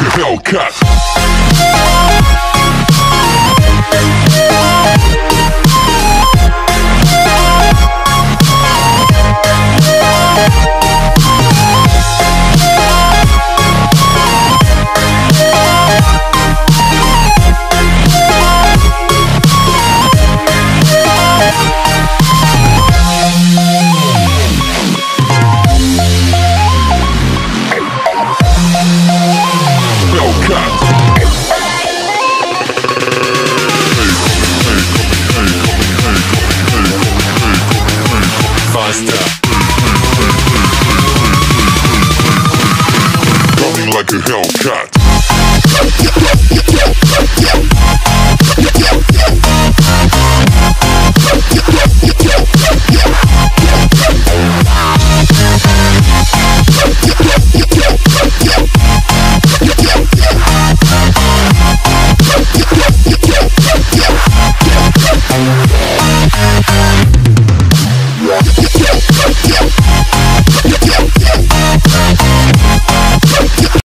like a Hellcat.